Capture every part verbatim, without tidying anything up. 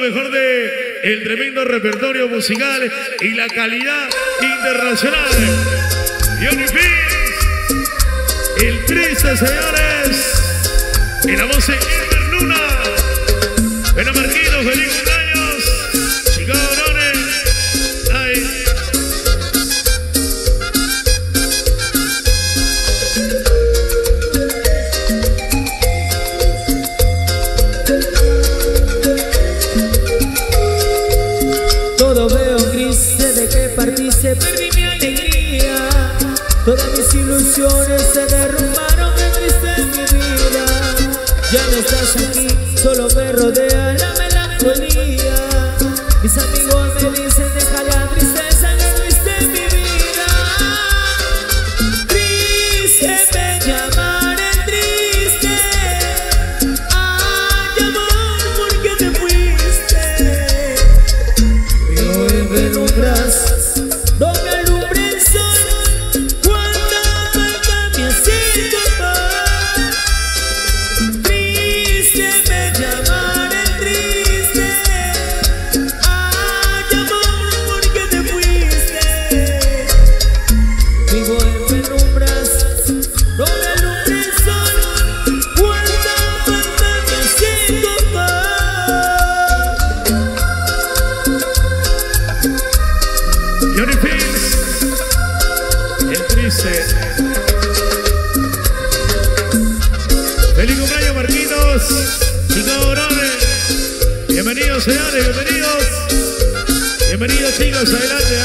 lo mejor de el tremendo repertorio musical y la calidad internacional. JhonnyFilms, El Triste, señores, y la voz de Edgar Luna. Bueno, Marquitos, feliz cumpleaños, Chucaya. Perdí mi alegría, todas mis ilusiones se derrumbaron, qué triste es mi vida. Ya no estás aquí, solo me rodea la melancolía. Mis amigos me dicen deja la tristeza, que triste es mi vida. Triste me llaman el triste, ay amor, ¿por qué te fuiste? Y hoy me nombras donde alumbra el sol, cuánta falta me hace tu amor. Triste me llaman el triste, ay amor, ¿por qué te fuiste? Vivo en penumbras, donde alumbra el sol, cuánta falta me hace tu amor. JhonnyFilms, El Triste. Feliz cumpleaños, Marquitos y cabrones. Bienvenidos, señores, bienvenidos. Bienvenidos, chicos, adelante, ¿eh?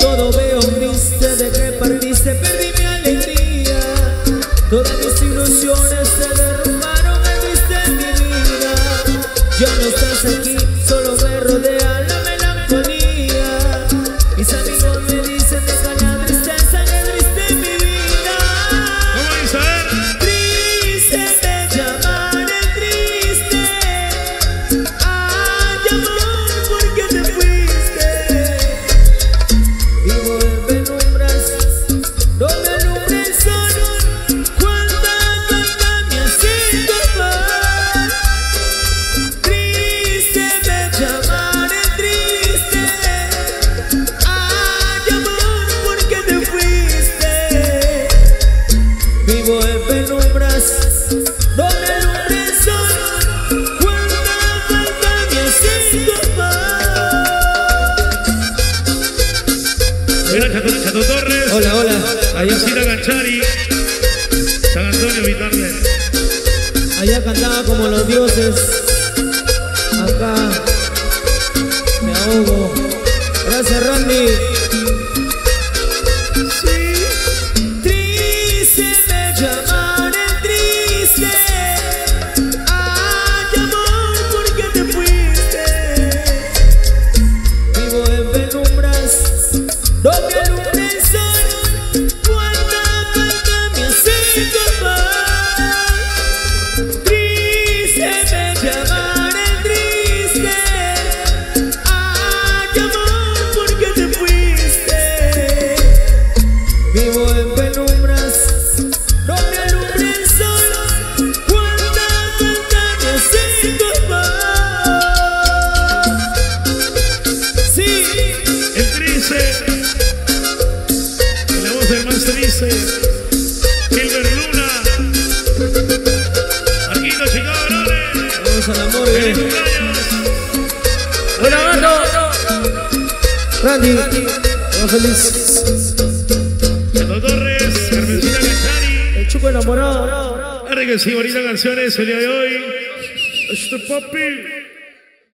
Todo veo triste, de que partiste, perdí mi alegría. Todas mis ilusiones se derrumbaron, qué triste es mi vida. Ya no estás aquí, solo me rodea la melancolía. Mis amigos me dicen deja la tristeza, qué triste es mi vida. ¿Cómo dice? Triste me llaman el triste, ay amor, ¿por qué te fuiste? Vivo en penumbras, no me alumbra el sol, Chato Torres. Hola, hola. Ayosita Ganchari, San Antonio Vitarle. Allá cantaba como los dioses, acá me ahogo. Gracias, Randy. Sí. Triste me llaman el triste, ay amor, ¿por qué te fuiste? Vivo en penumbras, donde alumbra el sol, cuánta falta me hace tu amor. Triste me llaman el triste, ay amor, ¿por qué te fuiste? Vivo en penumbras, donde alumbra el sol, cuánta falta me hace tu amor. Sí, el triste. Dice Edgar Luna, Marquito, Chicago, Brones. Vamos al amor, eh. Hola, Mando. Randy, hola, feliz. Chato Torres, Carmencita Cachari. El Chuco enamorado. Claro que sí, bonitas canciones el día de hoy. Este papi.